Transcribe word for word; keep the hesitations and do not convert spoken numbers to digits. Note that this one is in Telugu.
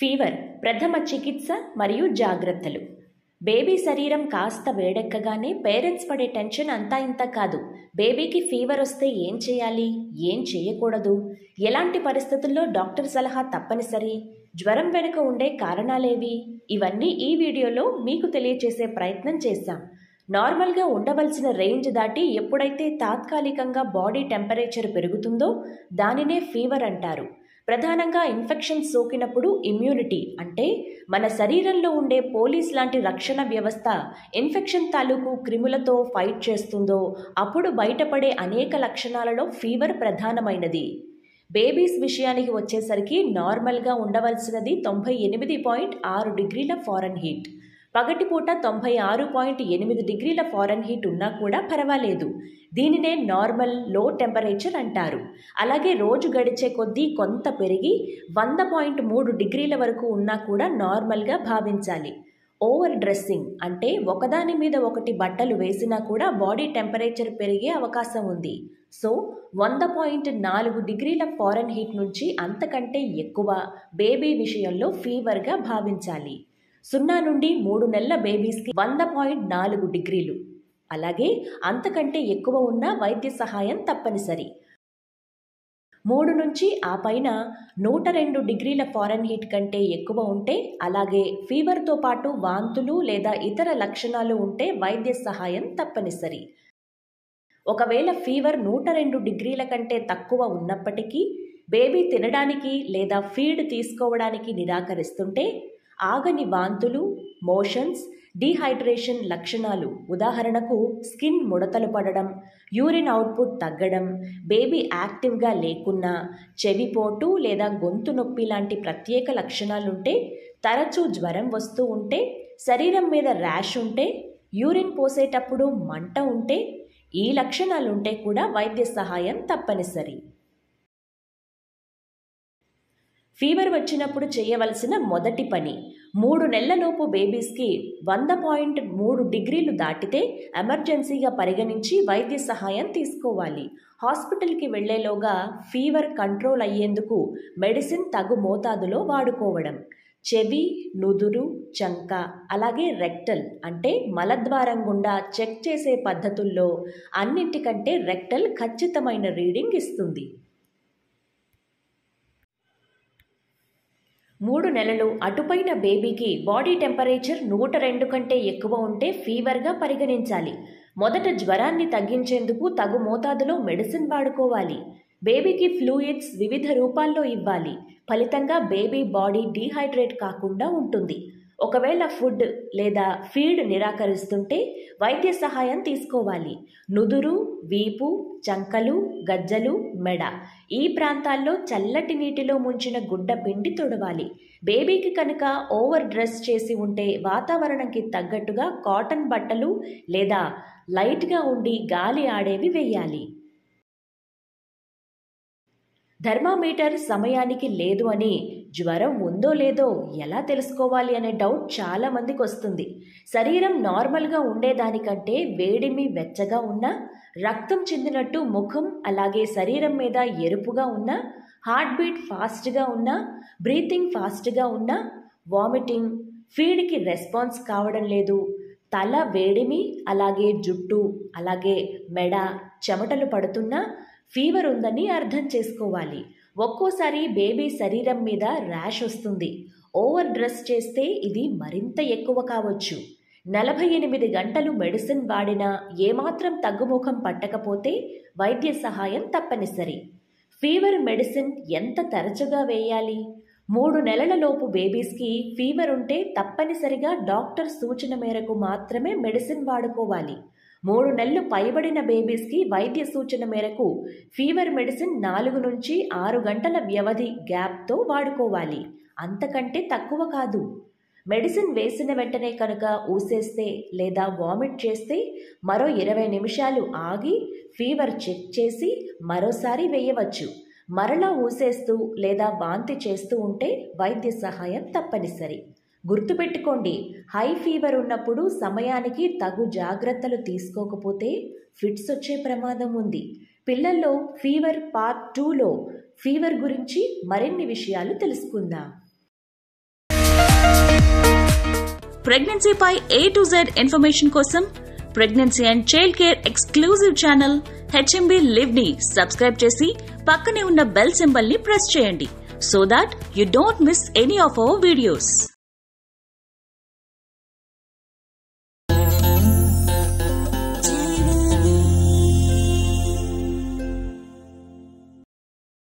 ఫీవర్ ప్రథమ చికిత్స మరియు జాగృత్తలు. బేబీ శరీరం కాస్త వేడెక్కగానే పేరెంట్స్ పడే టెన్షన్ అంతా ఇంత కాదు. బేబీకి ఫీవర్ వస్తే ఏం చేయాలి, ఏం చేయకూడదు, ఎలాంటి పరిస్థితుల్లో డాక్టర్ సలహా తప్పనిసరి, జ్వరం వెనుక ఉండే కారణాలేవి, ఇవన్నీ ఈ వీడియోలో మీకు తెలియచేసే ప్రయత్నం చేశాం. నార్మల్గా ఉండవలసిన రేంజ్ దాటి ఎప్పుడైతే తాత్కాలికంగా బాడీ టెంపరేచర్ పెరుగుతుందో దానినే ఫీవర్ అంటారు. ప్రధానంగా ఇన్ఫెక్షన్ సోకినప్పుడు ఇమ్యూనిటీ అంటే మన శరీరంలో ఉండే పోలీస్ లాంటి రక్షణ వ్యవస్థ ఇన్ఫెక్షన్ తాలూకు క్రిములతో ఫైట్ చేస్తుందో అప్పుడు బయటపడే అనేక లక్షణాలలో ఫీవర్ ప్రధానమైనది. బేబీస్ విషయానికి వచ్చేసరికి నార్మల్గా ఉండవలసినది తొంభై ఎనిమిది పాయింట్ ఆరు డిగ్రీల ఫారెన్ హీట్. పగటిపూట తొంభై ఆరు పాయింట్ ఎనిమిది డిగ్రీల ఫారెన్ హీట్ ఉన్నా కూడా పర్వాలేదు. దీనినే నార్మల్ లో టెంపరేచర్ అంటారు. అలాగే రోజు గడిచే కొద్దీ కొంత పెరిగి వంద పాయింట్ మూడు డిగ్రీల వరకు ఉన్నా కూడా నార్మల్గా భావించాలి. ఓవర్ డ్రెస్సింగ్ అంటే ఒకదాని మీద ఒకటి బట్టలు వేసినా కూడా బాడీ టెంపరేచర్ పెరిగే అవకాశం ఉంది. సో వంద పాయింట్ నాలుగు డిగ్రీల ఫారెన్ హీట్ నుంచి అంతకంటే ఎక్కువ బేబీ విషయంలో ఫీవర్గా భావించాలి. సున్నా నుండి మూడు నెలల బేబీస్కి వంద పాయింట్ నాలుగు డిగ్రీలు, అలాగే అంతకంటే ఎక్కువ ఉన్న వైద్య సహాయం తప్పనిసరి. మూడు నుంచి ఆ పైన నూట రెండు డిగ్రీల ఫారెన్ హీట్ కంటే ఎక్కువ ఉంటే, అలాగే ఫీవర్తో పాటు వాంతులు లేదా ఇతర లక్షణాలు ఉంటే వైద్య సహాయం తప్పనిసరి. ఒకవేళ ఫీవర్ నూట రెండు డిగ్రీల కంటే తక్కువ ఉన్నప్పటికీ బేబీ తినడానికి లేదా ఫీడ్ తీసుకోవడానికి నిరాకరిస్తుంటే ఆగని వాంతులు, మోషన్స్, డీహైడ్రేషన్ లక్షణాలు, ఉదాహరణకు స్కిన్ ముడతలు పడడం, యూరిన్ అవుట్పుట్ తగ్గడం, బేబీ యాక్టివ్గా లేకున్నా, చెవిపోటు లేదా గొంతు నొప్పి లాంటి ప్రత్యేక లక్షణాలుంటే, తరచూ జ్వరం వస్తూ ఉంటే, శరీరం మీద ర్యాష్ ఉంటే, యూరిన్ పోసేటప్పుడు మంట ఉంటే, ఈ లక్షణాలుంటే కూడా వైద్య సహాయం తప్పనిసరి. ఫీవర్ వచ్చినప్పుడు చేయవలసిన మొదటి పని, మూడు నెలలలోపు బేబీస్కి వంద పాయింట్ మూడు డిగ్రీలు దాటితే ఎమర్జెన్సీగా పరిగణించి వైద్య సహాయం తీసుకోవాలి. హాస్పిటల్కి వెళ్లేలోగా ఫీవర్ కంట్రోల్ అయ్యేందుకు మెడిసిన్ తగు మోతాదులో వాడుకోవడం. చెవి, నుదురు, చంక, అలాగే రెక్టల్ అంటే మలద్వారం గుండా చెక్ చేసే పద్ధతుల్లో అన్నింటికంటే రెక్టల్ ఖచ్చితమైన రీడింగ్ ఇస్తుంది. మూడు నెలలు అటుపైన బేబీకి బాడీ టెంపరేచర్ నూట రెండు కంటే ఎక్కువ ఉంటే ఫీవర్గా పరిగణించాలి. మొదట జ్వరాన్ని తగ్గించేందుకు తగు మోతాదులో మెడిసిన్ వాడుకోవాలి. బేబీకి ఫ్లూయిడ్స్ వివిధ రూపాల్లో ఇవ్వాలి. ఫలితంగా బేబీ బాడీ డీహైడ్రేట్ కాకుండా ఉంటుంది. ఒకవేళ ఫుడ్ లేదా ఫీడ్ నిరాకరిస్తుంటే వైద్య సహాయం తీసుకోవాలి. నుదురు, వీపు, చంకలు, గజ్జలు, మెడ ఈ ప్రాంతాల్లో చల్లటి నీటిలో ముంచిన గుడ్డ పిండి తుడవాలి. బేబీకి కనుక ఓవర్ డ్రెస్ చేసి ఉంటే వాతావరణంకి తగ్గట్టుగా కాటన్ బట్టలు లేదా లైట్గా ఉండి గాలి ఆడేవి వేయాలి. థర్మామీటర్ సమయానికి లేదు అని జ్వరం ఉందో లేదో ఎలా తెలుసుకోవాలి అనే డౌట్ చాలా మందికి వస్తుంది. శరీరం నార్మల్గా ఉండేదానికంటే వేడిమి వెచ్చగా ఉన్నా, రక్తం చెందినట్టు ముఖం అలాగే శరీరం మీద ఎరుపుగా ఉన్నా, హార్ట్ బీట్ ఫాస్ట్గా ఉన్నా, బ్రీతింగ్ ఫాస్ట్గా ఉన్నా, వామిటింగ్, ఫీడ్కి రెస్పాన్స్ కావడం లేదు, తల వేడిమి అలాగే జుట్టు అలాగే మెడ చెమటలు పడుతున్నా ఫీవర్ ఉందని అర్థం చేసుకోవాలి. ఒక్కోసారి బేబీ శరీరం మీద ర్యాష్ వస్తుంది. ఓవర్ డ్రెస్ చేస్తే ఇది మరింత ఎక్కువ కావచ్చు. నలభై ఎనిమిది గంటలు మెడిసిన్ వాడినా ఏమాత్రం తగ్గుముఖం పట్టకపోతే వైద్య సహాయం తప్పనిసరి. ఫీవర్ మెడిసిన్ ఎంత తరచుగా వేయాలి? మూడు నెలలలోపు బేబీస్కి ఫీవర్ ఉంటే తప్పనిసరిగా డాక్టర్ సూచన మేరకు మాత్రమే మెడిసిన్ వాడుకోవాలి. మూడు నెలలు పైబడిన బేబీస్కి వైద్య సూచన మేరకు ఫీవర్ మెడిసిన్ నాలుగు నుంచి ఆరు గంటల వ్యవధి గ్యాప్తో వాడుకోవాలి. అంతకంటే తక్కువ కాదు. మెడిసిన్ వేసిన వెంటనే కనుక ఊసేస్తే లేదా వామిట్ చేస్తే మరో ఇరవై నిమిషాలు ఆగి ఫీవర్ చెక్ చేసి మరోసారి వేయవచ్చు. మరలా ఊసేస్తూ లేదా వాంతి చేస్తూ ఉంటే వైద్య సహాయం తప్పనిసరి. గుర్తుపెట్టుకోండి, హై ఫీవర్ ఉన్నప్పుడు సమయానికి తగు జాగ్రత్తలు తీసుకోకపోతే ఫిట్స్ వచ్చే ప్రమాదం ఉంది. పిల్లల్లో ఫీవర్ పార్ట్ టూలో ఫీవర్ గురించి మరిన్ని విషయాలు తెలుసుకుందాం. प्रेगनेंसी पै ए टू जेड इन्फॉर्मेशन कोसम pregnancy and child care exclusive channel H M B Liv ని సబ్స్క్రైబ్ చేసి పక్కనే ఉన్న బెల్ సింబల్ ని ప్రెస్ చేయండి so that you don't miss any of our videos.